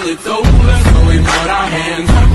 till it's over. So we put our hands